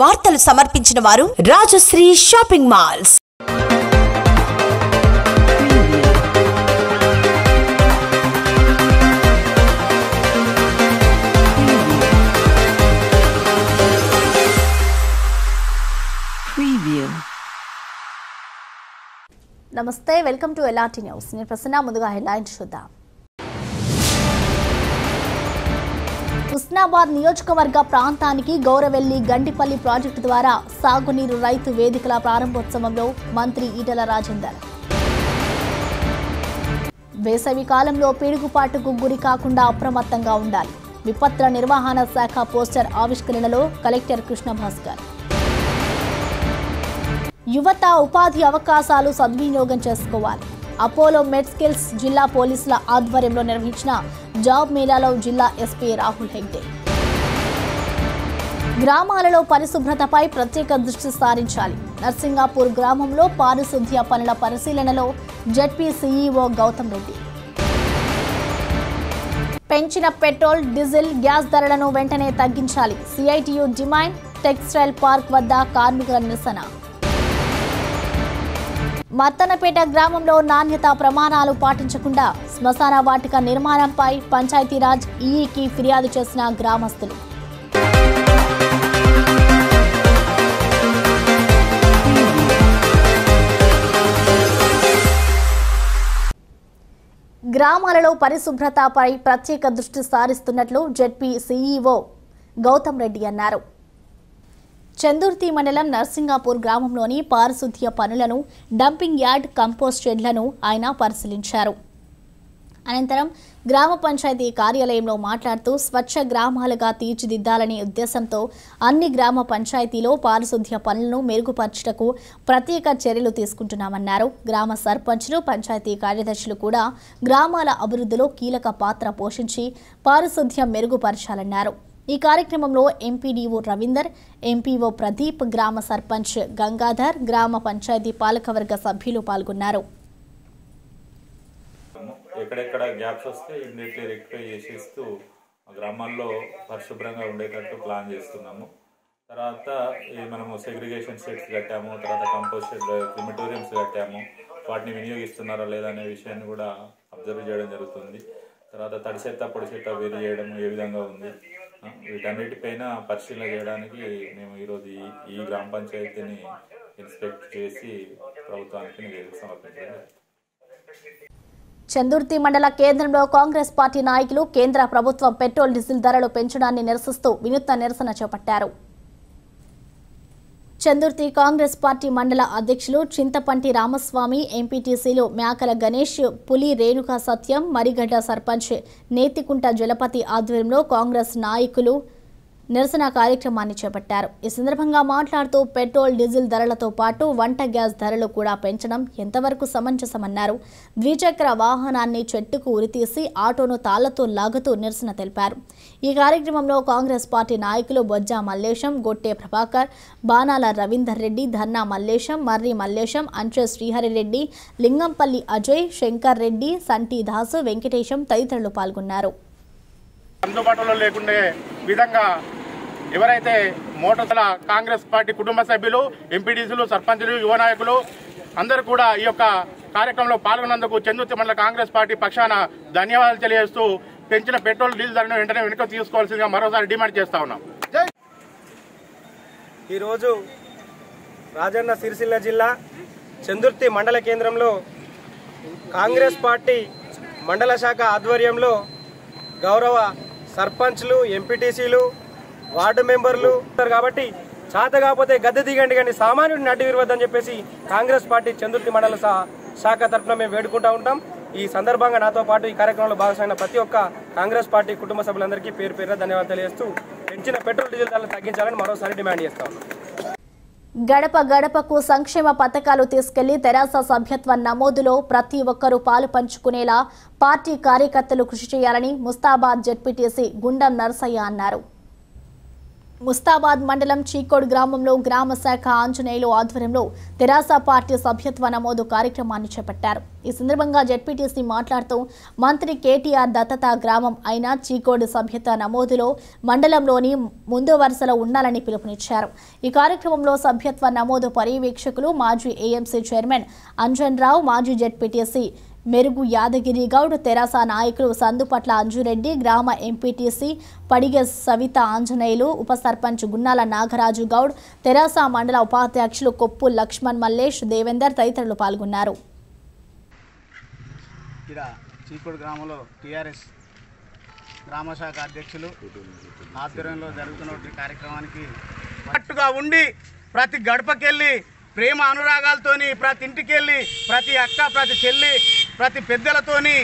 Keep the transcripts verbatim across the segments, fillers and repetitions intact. వార్తలు సమర్పించిన వారు రాజశ్రీ షాపింగ్ మాల్స్. నమస్తే, వెల్కమ్ టు ఎల్ఆర్టీ న్యూస్. నేను ప్రసన్న. ముందుగా హెడ్లైన్స్ చూద్దాం. హుస్నాబాద్ నియోజకవర్గ ప్రాంతానికి గౌరవెల్లి గండిపల్లి ప్రాజెక్టు ద్వారా సాగునీరు రైతు వేదికల ప్రారంభోత్సవంలో మంత్రి ఈటెల రాజేందర్. వేసవి కాలంలో పిడుగుపాటుకు గురి కాకుండా అప్రమత్తంగా ఉండాలి. విపత్తుల నిర్వహణ శాఖ పోస్టర్ ఆవిష్కరణలో కలెక్టర్ కృష్ణభాస్కర్. యువత ఉపాధి అవకాశాలు సద్వినియోగం చేసుకోవాలి. అపోలో మెడ్ స్కిల్స్ జిల్లా పోలీసుల ఆధ్వర్యంలో నిర్వహించిన జాబ్ మేళాలో జిల్లా ఎస్పీ రాహుల్ హెగ్డే. గ్రామాలలో పరిశుభ్రతపై ప్రత్యేక దృష్టి సారించాలి. నర్సింగాపూర్ గ్రామంలో పారిశుద్ధ్య పనుల పరిశీలనలో జెడ్పీ సీఈఓ గౌతమ్ రెడ్డి. పెంచిన పెట్రోల్ డీజిల్ గ్యాస్ ధరలను వెంటనే తగ్గించాలి. CITU demand. టెక్స్టైల్ పార్క్ వద్ద కార్మికుల నిరసన. మత్తనపేట గ్రామంలో నాణ్యతా ప్రమాణాలు పాటించకుండా శ్మశాన వాటిక నిర్మాణంపై పంచాయతీరాజ్ ఈఈకి ఫిర్యాదు చేసిన గ్రామస్తులు. గ్రామాలలో పరిశుభ్రతపై ప్రత్యేక దృష్టి సారిస్తున్నట్లు జెడ్పీ సీఈఓ గౌతమ్ రెడ్డి అన్నారు. చందుర్తి మండలం నర్సింగాపూర్ గ్రామంలోని పారిశుద్ధ్య పనులను, డంపింగ్ యార్డ్, కంపోస్ట్ షెడ్లను ఆయన పరిశీలించారు. అనంతరం గ్రామ పంచాయతీ కార్యాలయంలో మాట్లాడుతూ, స్వచ్ఛ గ్రామాలుగా తీర్చిదిద్దాలనే ఉద్దేశంతో అన్ని గ్రామ పంచాయతీలో పారిశుద్ధ్య పనులను మెరుగుపరచటకు ప్రత్యేక చర్యలు తీసుకుంటున్నామన్నారు. గ్రామ సర్పంచ్లు, పంచాయతీ కార్యదర్శులు కూడా గ్రామాల అభివృద్ధిలో కీలక పాత్ర పోషించి పారిశుద్ధ్యం మెరుగుపరచాలన్నారు. ఈ కార్యక్రమంలో ఎంపీడీఓ రవీందర్, ఎంపీఓ ప్రదీప్, గ్రామ సర్పంచ్ గంగాధర్, గ్రామ పంచాయతీ పాలకవర్గ సభ్యులు పాల్గొన్నారు. ఎక్కడెక్కడ గ్యాప్స్ వస్తే ఇమిడియట్లీ రెక్టిఫై చేసేస్తూ గ్రామాల్లో పరిశుభ్రంగా ఉండేటట్టు ప్లాన్ చేస్తున్నాము. తర్వాత మనము సెగ్రిగేషన్ సెట్స్ కట్టాము, తర్వాత కంపోస్ట్ క్రిమటోరియంస్ కట్టాము. వాటిని వినియోగిస్తున్నారా లేదా అనే విషయాన్ని కూడా అబ్జర్వ్ చేయడం జరుగుతుంది. తర్వాత తడి చెత్త, పొడి చెత్త వేరు చేయడం ఏ విధంగా ఉంది, వీటన్నిటిపైన పరిశీలన చేయడానికి మేము ఈరోజు ఈ గ్రామ పంచాయతీని ఇన్స్పెక్ట్ చేసి ప్రభుత్వానికి నివేదిక సమర్పించాము. చందుర్తి మండల కేంద్రంలో కాంగ్రెస్ పార్టీ నాయకులు కేంద్ర ప్రభుత్వం పెట్రోల్, డీజిల్ ధరలు పెంచడాన్ని నిరసిస్తూ వినూత్న నిరసన చేపట్టారు. చందుర్తి కాంగ్రెస్ పార్టీ మండల అధ్యక్షులు చింతపంటి రామస్వామి, ఎంపీటీసీలు మేకల గణేష్, పులి రేణుకా సత్యం, మరిగడ్డ సర్పంచ్ నేతికుంట జలపతి ఆధ్వర్యంలో కాంగ్రెస్ నాయకులు నిరసన కార్యక్రమాన్ని చేపట్టారు. ఈ సందర్భంగా మాట్లాడుతూ, పెట్రోల్, డీజిల్ ధరలతో పాటు వంట గ్యాస్ ధరలు కూడా పెంచడం ఎంతవరకు సమంజసమన్నారు. ద్విచక్ర వాహనాన్ని చెట్టుకు ఉరితీసి ఆటోను తాళ్లతో లాగుతూ నిరసన తెలిపారు. ఈ కార్యక్రమంలో కాంగ్రెస్ పార్టీ నాయకులు బొజ్జా మల్లేశం, గొట్టే ప్రభాకర్, బాణాల రవీందర్ రెడ్డి, ధన్నా మల్లేశం, మర్రి మల్లేశం, అంచె శ్రీహరిరెడ్డి, లింగంపల్లి అజయ్, శంకర్ రెడ్డి, సంటి దాసు, వెంకటేశం తదితరులు పాల్గొన్నారు. అందుబాటులో లేకుండా విధంగా ఎవరైతే మోటార్ల కాంగ్రెస్ పార్టీ కుటుంబ సభ్యులు, ఎంపీడీసీలు, సర్పంచులు, యువ నాయకులు అందరూ కూడా ఈ యొక్క కార్యక్రమంలో పాల్గొన్నందుకు చందుర్తి మండల కాంగ్రెస్ పార్టీ పక్షాన ధన్యవాదాలు తెలియజేస్తూ పెంచిన పెట్రోల్, డీజిల్ ధరను వెంటనే వెనుకకు తీసుకోవాల్సిందిగా మరోసారి డిమాండ్ చేస్తా ఉన్నాం. ఈరోజు రాజన్న సిరిసిల్ల జిల్లా చందుర్తి మండల కేంద్రంలో కాంగ్రెస్ పార్టీ మండల శాఖ ఆధ్వర్యంలో గౌరవ సర్పంచ్లు, ఎంపీటీసీలు, వార్డు మెంబర్లు కాబట్టి చాత కాకపోతే గద్దె దిగండి, కానీ సామాన్యుడిని అడ్డు విరవద్దని చెప్పేసి కాంగ్రెస్ పార్టీ చందుర్తి మండల శాఖ తరఫున మేము వేడుకుంటూ ఉంటాం. ఈ సందర్భంగా నాతో పాటు ఈ కార్యక్రమంలో భాగస్వామ్య ప్రతి ఒక్క కాంగ్రెస్ పార్టీ కుటుంబ సభ్యులందరికీ పేరు పేరున ధన్యవాదాలు తెలియజేస్తూ పెంచిన పెట్రోల్, డీజిల్ ధరలు తగ్గించాలని మరోసారి డిమాండ్ చేస్తా ఉన్నాం. గడప గడపకు సంక్షేమ పథకాలు తీసుకెళ్లి తెరాస సభ్యత్వ నమోదులో ప్రతి ఒక్కరూ పాలు పంచుకునేలా పార్టీ కార్యకర్తలు కృషి చేయాలని ముస్తాబాద్ జెడ్పీటీసీ గుండం నరసయ్య అన్నారు. ముస్తాబాద్ మండలం చీకోడ్ గ్రామంలో గ్రామ శాఖ ఆంజనేయులు ఆధ్వర్యంలో తెరాస పార్టీ సభ్యత్వ నమోదు కార్యక్రమాన్ని చేపట్టారు. ఈ సందర్భంగా జెడ్పీటీసీ మాట్లాడుతూ మంత్రి కేటీఆర్ దత్తత గ్రామం అయిన చీకోడ్ సభ్యత్వ నమోదులో మండలంలోని ముందు వరుసలో ఉండాలని పిలుపునిచ్చారు. ఈ కార్యక్రమంలో సభ్యత్వ నమోదు పర్యవేక్షకులు మాజీ ఏఎంసీ చైర్మన్ అంజన్ రావు, మాజీ జెడ్పీటీసీ मेरुगु यादगिरी गौड़, तेरासा नायकुलु संदुपट्ल अंजुरेड्डी, ग्राम एंपीटीसी पडिगे सविता आंजनेयुलु, उप सर्पंच गुन्नाला नागराजु गौड़, तेरासा मंडल उपाध्यक्षुलु कोप्पु लक्ष्मण मल्लेश, देवेंदर तदितरुलु पाल्गोन्नारु. इड़ा चीकोड ग्रामंलो टीआरएस ग्राम शाख अध्यक्षुलु आध्वर्यंलो जरुगुतुन्न कार्यक्रमानिकि पट्टुगा उंडी प्रति गडपकेल्ली ప్రేమ అనురాగాలతోని ప్రతి ఇంటికి వెళ్ళి ప్రతి అక్క ప్రతి చెల్లి ప్రతి పెద్దలతోని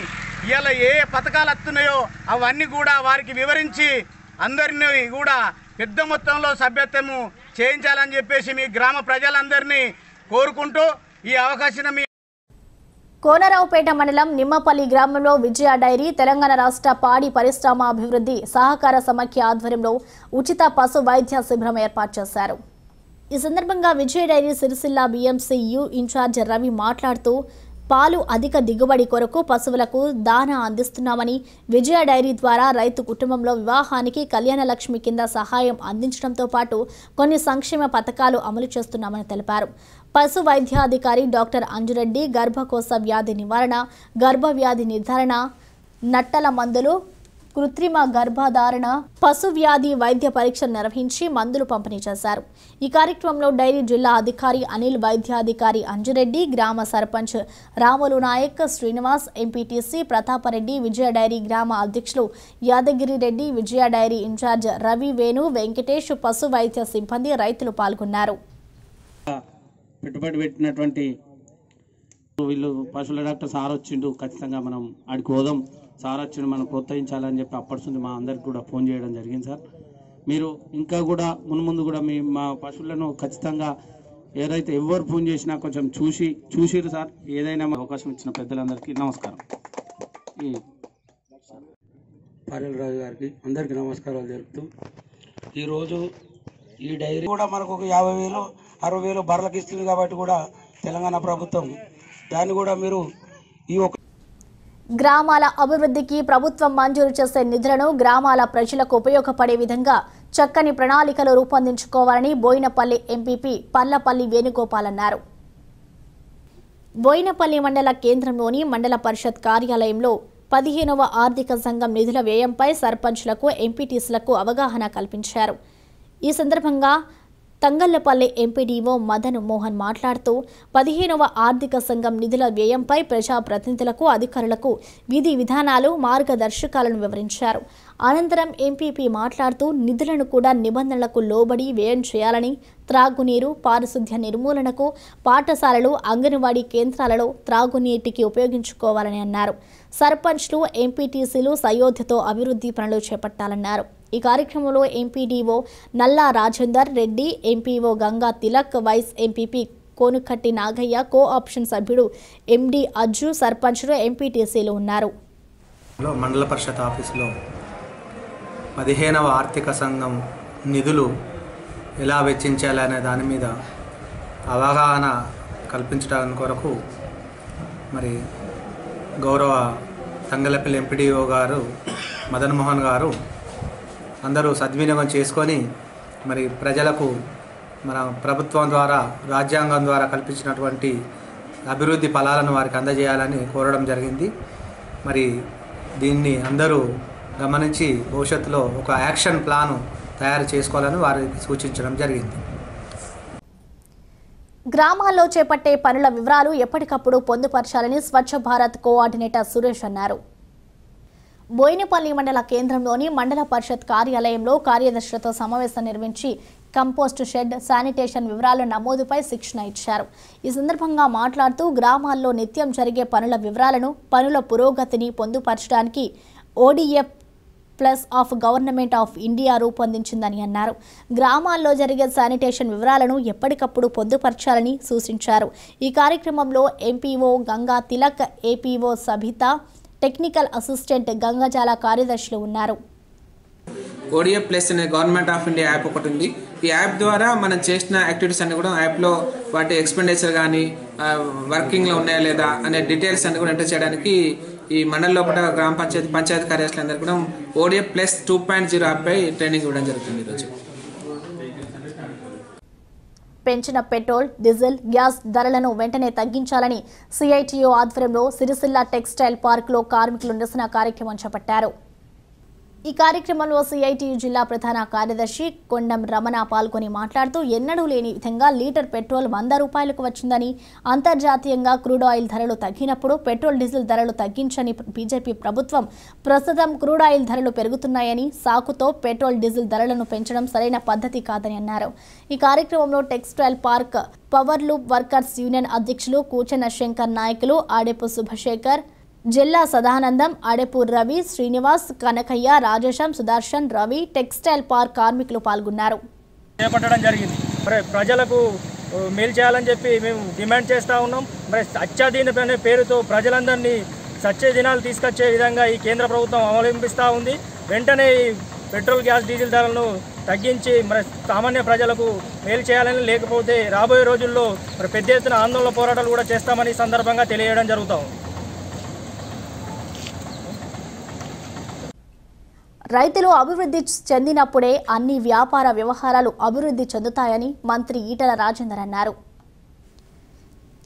ఇలా ఏ పథకాలు వస్తున్నాయో అవన్నీ కూడా వారికి వివరించి అందరినీ కూడా పెద్ద మొత్తంలో సభ్యత్వము చేయించాలని చెప్పేసి మీ గ్రామ ప్రజలందరినీ కోరుకుంటూ ఈ అవకాశాన్ని మీ కోనరావుపేట మండలం నిమ్మపల్లి గ్రామంలో విజయ డైరీ తెలంగాణ రాష్ట్ర పాడి పరిశ్రమ అభివృద్ధి సహకార సమాఖ్య ఆధ్వర్యంలో ఉచిత పశు వైద్య శిబిరం ఏర్పాటు చేశారు. ఈ సందర్భంగా Vijaya dairy Sirisilla BMC U incharge Ravi మాట్లాడుతూ పాలు అధిక దిగుబడి కొరకు పశువులకు దాన అందిస్తున్నామని, విజయ డైరీ ద్వారా రైతు కుటుంబంలో వివాహానికి కళ్యాణ లక్ష్మి కింద సహాయం అందించడంతో పాటు కొన్ని సంక్షేమ పథకాలు అమలు చేస్తున్నామని తెలిపారు. పశు వైద్యాధికారి డాక్టర్ అంజురెడ్డి గర్భకోశ వ్యాధి నివారణ, గర్భవ్యాధి నిర్ధారణ, నట్టల మందులు, కృత్రిమ గర్భధారణ, పశు వ్యాధి వైద్య పరీక్షలు నిర్వహించి మందులు పంపిణీ చేశారు. ఈ కార్యక్రమంలో డైరీ జిల్లా అధికారి అనిల్, వైద్యాధికారి అంజురెడ్డి, గ్రామ సర్పంచ్ రాములు నాయక్, శ్రీనివాస్, ఎంపీటీసీ ప్రతాపరెడ్డి, విజయ డైరీ గ్రామ అధ్యక్షులు యాదగిరి రెడ్డి, విజయ డైరీ ఇన్ఛార్జ్ రవి, వేణు, వెంకటేష్, పశు వైద్య సిబ్బంది, రైతులు పాల్గొన్నారు. వీళ్ళు పశువుల డాక్టర్ సార్ వచ్చిండు, ఖచ్చితంగా మనం ఆడికి పోదాం, సార్ వచ్చిండు మనం ప్రోత్సహించాలని చెప్పి అప్పటి మా అందరికి కూడా ఫోన్ చేయడం జరిగింది. సార్ మీరు ఇంకా కూడా మున్ముందు కూడా మీ మా పశువులను ఖచ్చితంగా ఏదైతే ఎవరు ఫోన్ చేసినా కొంచెం చూసి చూసిరు సార్. ఏదైనా అవకాశం ఇచ్చిన పెద్దలందరికీ నమస్కారం. ఈ పారెల్రాజు గారికి అందరికీ నమస్కారాలు తెలుపుతూ ఈరోజు ఈ డైరీ కూడా మనకు ఒక యాభై వేలు అరవై వేలు బర్రెలకు ఇస్తుంది కాబట్టి కూడా తెలంగాణ ప్రభుత్వం దాన్ని కూడా మీరు ఈ ఒక గ్రామాల అభివృద్ధికి ప్రభుత్వం మంజూరు చేసే నిధులను గ్రామాల ప్రజలకు ఉపయోగపడే విధంగా చక్కని ప్రణాళికలు రూపొందించుకోవాలని బోయినపల్లి ఎంపీపీ పల్లపల్లి వేణుగోపాల్ అన్నారు. బోయినపల్లి మండల కేంద్రంలోని మండల పరిషత్ కార్యాలయంలో పదిహేనవ ఆర్థిక సంఘం నిధుల వ్యయంపై సర్పంచ్లకు, ఎంపీటీసీలకు అవగాహన కల్పించారు. ఈ సందర్భంగా తంగళ్లపల్లి ఎంపీడీఓ మదన్ మోహన్ మాట్లాడుతూ పదిహేనవ ఆర్థిక సంఘం నిధుల వ్యయంపై ప్రజాప్రతినిధులకు, అధికారులకు విధి విధానాలు, మార్గదర్శకాలను వివరించారు. అనంతరం ఎంపీపీ మాట్లాడుతూ నిధులను కూడా నిబంధనలకు లోబడి వ్యయం చేయాలని, త్రాగునీరు, పారిశుద్ధ్య నిర్మూలనకు పాఠశాలలు, అంగన్వాడీ కేంద్రాలలో త్రాగునీటికి ఉపయోగించుకోవాలని అన్నారు. సర్పంచ్లు, ఎంపీటీసీలు సయోధ్యతో అభివృద్ధి పనులు చేపట్టాలన్నారు. ఈ కార్యక్రమంలో MPDO Nalla Rajender Reddy, MPO Ganga Tilak, vice MPP Konukatti Nagaiah, co option సభ్యుడు ఎండి అజ్జు, సర్పంచ్లు, ఎంపీటీసీలు ఉన్నారు. మండల పరిషత్ ఆఫీసులో పదిహేనవ ఆర్థిక సంఘం నిధులు ఎలా వెచ్చించాలనే దాని మీద అవగాహన కల్పించడానికి కొరకు మరి గౌరవ తంగలపల్లి ఎంపీడీఓ గారు మదన్ మోహన్ గారు అందరూ సద్వినియోగం చేసుకొని మరి ప్రజలకు మన ప్రభుత్వం ద్వారా రాజ్యాంగం ద్వారా కల్పించినటువంటి అభివృద్ధి ఫలాలను వారికి అందజేయాలని కోరడం జరిగింది. మరి దీన్ని అందరూ గమనించి భవిష్యత్తులో ఒక యాక్షన్ ప్లాను తయారు చేసుకోవాలని వారికి సూచించడం జరిగింది. గ్రామాల్లో చేపట్టే పనుల వివరాలు ఎప్పటికప్పుడు పొందుపరచాలని స్వచ్ఛ భారత్ కోఆర్డినేటర్ సురేష్ అన్నారు. బోయినపల్లి మండల కేంద్రంలోని మండల పరిషత్ కార్యాలయంలో కార్యదర్శులతో సమావేశం నిర్వహించి కంపోస్ట్ షెడ్, శానిటేషన్ వివరాల నమోదుపై శిక్షణ ఇచ్చారు. ఈ సందర్భంగా మాట్లాడుతూ గ్రామాల్లో నిత్యం జరిగే పనుల వివరాలను, పనుల పురోగతిని పొందుపరచడానికి ODF plus of government of India రూపొందించిందని అన్నారు. గ్రామాల్లో జరిగే శానిటేషన్ వివరాలను ఎప్పటికప్పుడు పొందుపరచాలని సూచించారు. ఈ కార్యక్రమంలో MPO Ganga Tilak, APO Sabitha, technical assistant Gangajala కార్యదర్శులు ఉన్నారు. ओडीएफ प्लस अने गवर्नमेंट आफ् इंडिया ऐप याप द्वारा मन एक्टिविटीज़ याप्लो वाटी एक्सपेंडिचर यानी वर्किंग उन्या लेदा अने डिटेल्स एंटर चेयडानिकी मंडल लोपट ग्राम पंचायत पंचायत कार्यालयालु ODF plus two point zero app पै ट्रेनिंग इव्वडं जरुगुतुंदी। పెంచిన పెట్రోల్ డీజిల్ గ్యాస్ ధరలను వెంటనే తగ్గించాలని సిఐటియు ఆధ్వర్యంలో సిరిసిల్ల టెక్స్టైల్ పార్క్ లో కార్మికులు నిరసన కార్యక్రమం చేపట్టారు। ఈ కార్యక్రమంలో సిఐటియు జిల్లా ప్రధాన కార్యదర్శి కొండం రమణ పాల్గొని మాట్లాడుతూ ఎన్నడూ లేని విధంగా లీటర్ పెట్రోల్ వంద రూపాయలకు వచ్చిందని, అంతర్జాతీయంగా క్రూడ్ ఆయిల్ ధరలు తగ్గినప్పుడు పెట్రోల్ డీజిల్ ధరలు తగ్గించని బీజేపీ ప్రభుత్వం ప్రస్తుతం క్రూడ్ ఆయిల్ ధరలు పెరుగుతున్నాయని సాకుతో పెట్రోల్ డీజిల్ ధరలను పెంచడం సరైన పద్ధతి కాదని అన్నారు। ఈ కార్యక్రమంలో textile park power loom workers union అధ్యక్షులు కూచన శంకర్ నాయకులు ఆడేపు శుభశేఖర్ जिल्ला सदानंदम आडेपूर रवि श्रीनिवास कनकय्य राजेशम सुदर्शन रवि टेक्सटाइल पार्क कार्मिकुलु पाल्गोन्नारु। प्रजलकु मेल चेयालनि चेप्पि मेमु डिमांड चेस्ता उन्नाम। मरि सच्चदिनमने पेरुतो प्रजलंदरिनी सच्चे दिनालु तीसुकोच्चे विधंगा ई केंद्र प्रभुत्वं अवलंबिस्ता उंदी। वेंटने पेट्रोल ग्यास डीजिल धरलनु తగ్గించి మరి సామాన్య ప్రజలకు మేలు చేయాలని, లేకపోతే రాబోయే రోజుల్లో మరి పెద్ద ఎత్తున ఆందోళన పోరాటాలు కూడా చేస్తామని సందర్భంగా తెలియజేయడం జరుగుతోంది। రైతులు అభివృద్ధి చెందినప్పుడే అన్ని వ్యాపార వ్యవహారాలు అభివృద్ధి చెందుతాయని మంత్రి ఈటల రాజేందర్ అన్నారు।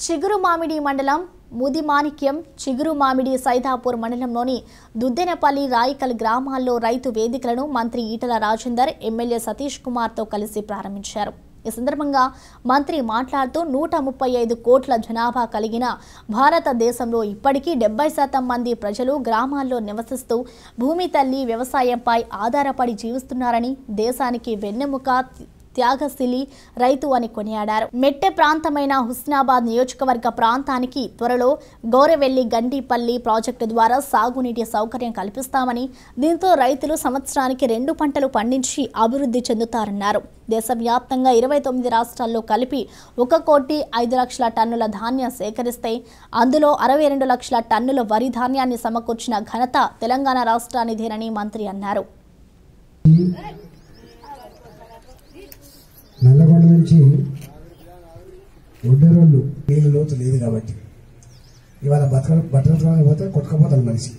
చిగురు మామిడి మండలం ముదిమాణిక్యం, చిగురు మామిడి సైదాపూర్ మండలంలోని దుద్దెనపల్లి, రాయికల్ గ్రామాల్లో రైతు వేదికలను మంత్రి ఈటల రాజేందర్ ఎమ్మెల్యే సతీష్ కుమార్తో కలిసి ప్రారంభించారు। ఈ సందర్భంగా మంత్రి మాట్లాడుతూ నూట ముప్పై ఐదు కోట్ల జనాభా కలిగిన భారతదేశంలో ఇప్పటికీ డెబ్బై శాతం మంది ప్రజలు గ్రామాల్లో నివసిస్తూ భూమి తల్లి వ్యవసాయంపై ఆధారపడి జీవిస్తున్నారని, దేశానికి వెన్నెముక త్యాగశీలి రైతు అని కొనియాడారు। మెట్టే ప్రాంతమైన హుస్నాబాద్ నియోజకవర్గ ప్రాంతానికి త్వరలో గౌరవెల్లి గండిపల్లి ప్రాజెక్టు ద్వారా సాగునీటి సౌకర్యం కల్పిస్తామని, దీంతో రైతులు సంవత్సరానికి రెండు పంటలు పండించి అభివృద్ధి చెందుతారన్నారు। దేశవ్యాప్తంగా ఇరవై తొమ్మిది రాష్ట్రాల్లో కలిపి ఒక కోటి ఐదు లక్షల టన్నుల ధాన్యం సేకరిస్తే అందులో అరవై రెండు లక్షల టన్నుల వరి ధాన్యాన్ని సమకూర్చిన ఘనత తెలంగాణ రాష్ట్రానిదేనని మంత్రి అన్నారు। నల్లగొండ నుంచి ఒడ్డేరోళ్ళు నీళ్ళ లోతు లేదు కాబట్టి ఇవాళ బట్టల బట్టలతోనే పోతే కొట్టుకుపోతారు మనిషి।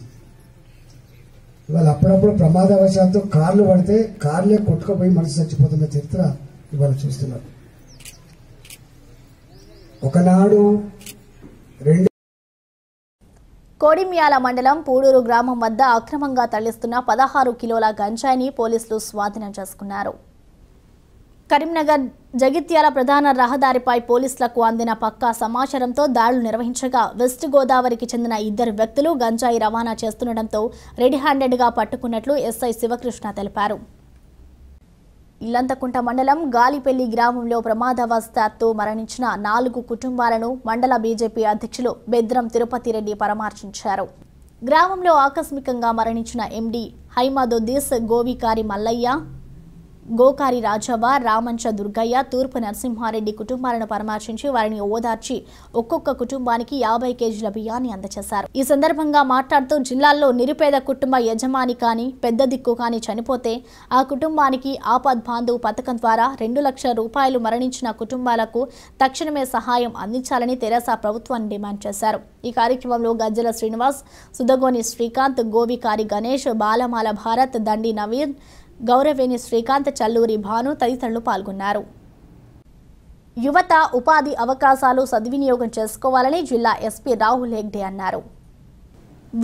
ఇవాళ అప్పుడప్పుడు ప్రమాదవశాత్తు కార్లు పడితే కార్లే కొట్టుకుపోయి మనిషి చచ్చిపోతున్న చరిత్ర ఇవాళ చూస్తున్నారు। ఒకనాడు రెండు కోడిమ్యాల మండలం పూడూరు గ్రామం వద్ద అక్రమంగా తరలిస్తున్న పదహారు కిలోల గంజాయిని పోలీసులు స్వాధీనం చేసుకున్నారు। కరీంనగర్ జగిత్యాల ప్రధాన రహదారిపై పోలీసులకు అందిన పక్కా సమాచారంతో దాడులు నిర్వహించగా వెస్ట్ గోదావరికి చెందిన ఇద్దరు వ్యక్తులు గంజాయి రవాణా చేస్తుండటంతో రెడ్ హ్యాండెడ్గా పట్టుకున్నట్లు ఎస్ఐ శివకృష్ణ తెలిపారు। ఇల్లంతకుంట మండలం గాలిపెల్లి గ్రామంలో ప్రమాదవశాత్తు మరణించిన నాలుగు కుటుంబాలను మండల బీజేపీ అధ్యక్షులు బెద్రం తిరుపతిరెడ్డి పరామర్శించారు। గ్రామంలో ఆకస్మికంగా మరణించిన ఎండీ హైమాదోదీస్, గోవికారి మల్లయ్య, గోకారి రాజవ్వ, రామంచ దుర్గయ్య, తూర్పు నరసింహారెడ్డి కుటుంబాలను పరామర్శించి వారిని ఓదార్చి ఒక్కొక్క కుటుంబానికి యాభై కేజీల బియ్యాన్ని అందజేశారు। ఈ సందర్భంగా మాట్లాడుతూ జిల్లాల్లో నిరుపేద కుటుంబ యజమాని కానీ పెద్ద దిక్కు కానీ చనిపోతే ఆ కుటుంబానికి ఆపద్ బాంధవ్ పథకం ద్వారా రెండు లక్షల రూపాయలు మరణించిన కుటుంబాలకు తక్షణమే సహాయం అందించాలని తెరాస ప్రభుత్వాన్ని డిమాండ్ చేశారు। ఈ కార్యక్రమంలో గజ్జల శ్రీనివాస్, సుదగోని శ్రీకాంత్, గోవికారి గణేష్, బాలమాల భారత్, దండి నవీన్, గౌరవేణి శ్రీకాంత్, చల్లూరి భాను తదితరులు పాల్గొన్నారు। యువత ఉపాధి అవకాశాలు సద్వినియోగం చేసుకోవాలని జిల్లా ఎస్పీ రాహుల్ హెగ్డే అన్నారు।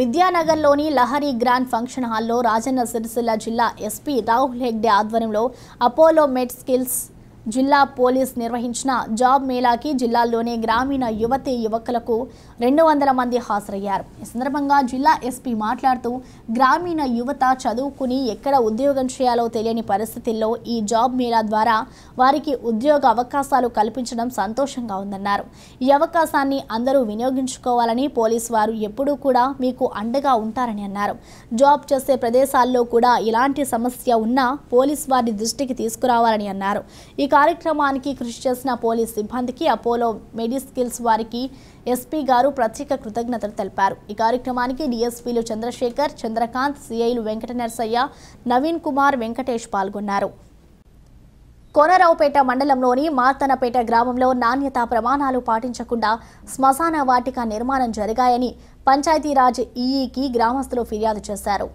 విద్యానగర్లోని లహరి గ్రాండ్ ఫంక్షన్ హాల్లో రాజన్న సిరిసిల్ల జిల్లా ఎస్పీ రాహుల్ హెగ్డే ఆధ్వర్యంలో అపోలో మెడ్ స్కిల్స్ జిల్లా పోలీస్ నిర్వహించిన జాబ్ మేళాకి జిల్లాలోని గ్రామీణ యువతి యువకులకు రెండు వందల మంది హాజరయ్యారు। ఈ సందర్భంగా జిల్లా ఎస్పీ మాట్లాడుతూ గ్రామీణ యువత చదువుకుని ఎక్కడ ఉద్యోగం చేయాలో తెలియని పరిస్థితుల్లో ఈ జాబ్ మేళా ద్వారా వారికి ఉద్యోగ అవకాశాలు కల్పించడం సంతోషంగా ఉందన్నారు। ఈ అవకాశాన్ని అందరూ వినియోగించుకోవాలని పోలీసు వారు ఎప్పుడూ కూడా మీకు అండగా ఉంటారని అన్నారు। జాబ్ చేసే ప్రదేశాల్లో కూడా ఇలాంటి సమస్య ఉన్నా పోలీసు వారి దృష్టికి తీసుకురావాలని అన్నారు। ఇక కార్యక్రమానికి కృషి చేసిన పోలీస్ సిబ్బందికి అపోలో మెడిస్కిల్స్ వారికి ఎస్పీ గారు ప్రత్యేక కృతజ్ఞతలు తెలిపారు। ఈ కార్యక్రమానికి డీఎస్పీలు చంద్రశేఖర్, చంద్రకాంత్, సీఐలు వెంకటనర్సయ్య, నవీన్ కుమార్, వెంకటేష్ పాల్గొన్నారు। కోనరావుపేట మండలంలోని మార్తనపేట గ్రామంలో నాణ్యతా ప్రమాణాలు పాటించకుండా శ్మశాన వాటిక నిర్మాణం జరగాయని పంచాయతీరాజ్ ఈఈకి గ్రామస్తులు ఫిర్యాదు చేశారు।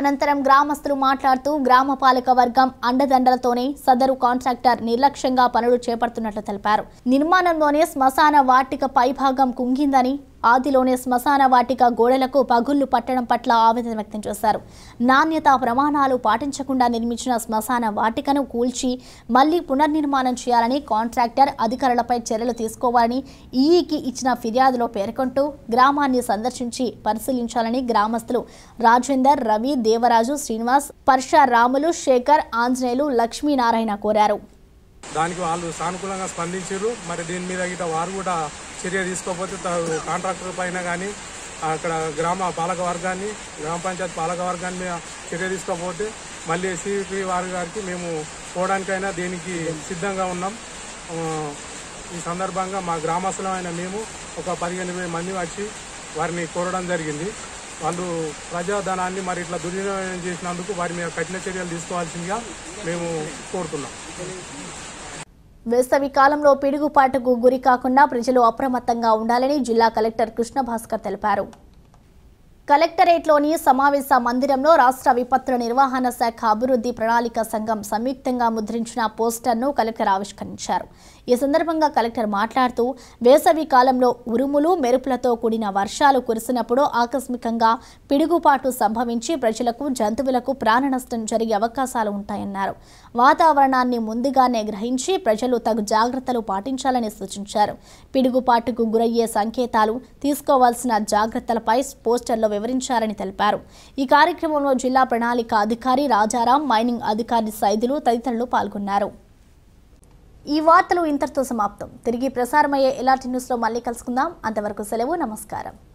అనంతరం గ్రామస్తులు మాట్లాడుతూ గ్రామ పాలక వర్గం అండదండలతోనే సదరు కాంట్రాక్టర్ నిర్లక్ష్యంగా పనులు చేపడుతున్నట్లు తెలిపారు। నిర్మాణంలోనే శ్మశాన వాటిక పైభాగం కుంగిందని, ఆదిలోనే శ్మశాన వాటిక గోడలకు పగుళ్లు పట్టడం పట్ల ఆవేదన వ్యక్తం చేశారు। నాణ్యతా ప్రమాణాలు పాటించకుండా నిర్మించిన శ్మశాన వాటికను కూల్చి మళ్లీ పునర్నిర్మాణం చేయాలని కాంట్రాక్టర్ అధికారులపై చర్యలు తీసుకోవాలని ఈఈకి ఇచ్చిన ఫిర్యాదులో పేర్కొంటూ గ్రామాన్ని సందర్శించి పరిశీలించాలని గ్రామస్తులు రాజేందర్, రవి, దేవరాజు, శ్రీనివాస్, పరశరాములు, శేఖర్, ఆంజనేయులు, లక్ష్మీనారాయణ కోరారు। దానికి వాళ్ళు సానుకూలంగా స్పందించారు। మరి దీని మీద గిట వారు కూడా చర్య తీసుకోకపోతే కాంట్రాక్టర్ పైన కానీ అక్కడ గ్రామ పాలక వర్గాన్ని గ్రామ పంచాయతీ పాలక వర్గాన్ని మీద చర్య తీసుకోకపోతే మళ్ళీ సిపి వారి గారికి మేము పోవడానికైనా దీనికి సిద్ధంగా ఉన్నాం। ఈ సందర్భంగా మా గ్రామస్తులమైన మేము ఒక పదిహేను వేల మంది వచ్చి వారిని కోరడం జరిగింది। వాళ్ళు ప్రజాధనాన్ని మరి ఇట్లా దుర్వినియోగం చేసినందుకు వారి మీద కఠిన చర్యలు తీసుకోవాల్సిందిగా మేము కోరుతున్నాం। వేసవి కాలంలో పిడుగుపాటుకు గురి కాకుండా ప్రజలు అప్రమత్తంగా ఉండాలని జిల్లా కలెక్టర్ కృష్ణభాస్కర్ తెలిపారు। కలెక్టరేట్లోని సమావేశ మందిరంలో రాష్ట్ర విపత్తుల నిర్వహణ శాఖ అభివృద్ధి ప్రణాళిక సంఘం సంయుక్తంగా ముద్రించిన పోస్టర్ను కలెక్టర్ ఆవిష్కరించారు। ఈ సందర్భంగా కలెక్టర్ మాట్లాడుతూ వేసవి కాలంలో ఉరుములు మెరుపులతో కూడిన వర్షాలు కురిసినప్పుడు ఆకస్మికంగా పిడుగుపాటు సంభవించి ప్రజలకు, జంతువులకు ప్రాణ నష్టం జరిగే అవకాశాలు ఉంటాయన్నారు। వాతావరణాన్ని ముందుగానే గ్రహించి ప్రజలు తగు జాగ్రత్తలు పాటించాలని సూచించారు। పిడుగుపాటుకు గురయ్యే సంకేతాలు, తీసుకోవాల్సిన జాగ్రత్తలపై పోస్టర్లో వివరించారని తెలిపారు। ఈ కార్యక్రమంలో జిల్లా ప్రణాళిక అధికారి రాజారాం, మైనింగ్ అధికారి సైదులు తదితరులు పాల్గొన్నారు। ఈ వార్తలు ఇంతటితో సమాప్తం। తిరిగి ప్రసారమయ్యే ఎల్ఆర్టీ న్యూస్లో మళ్ళీ కలుసుకుందాం। అంతవరకు సెలవు, నమస్కారం।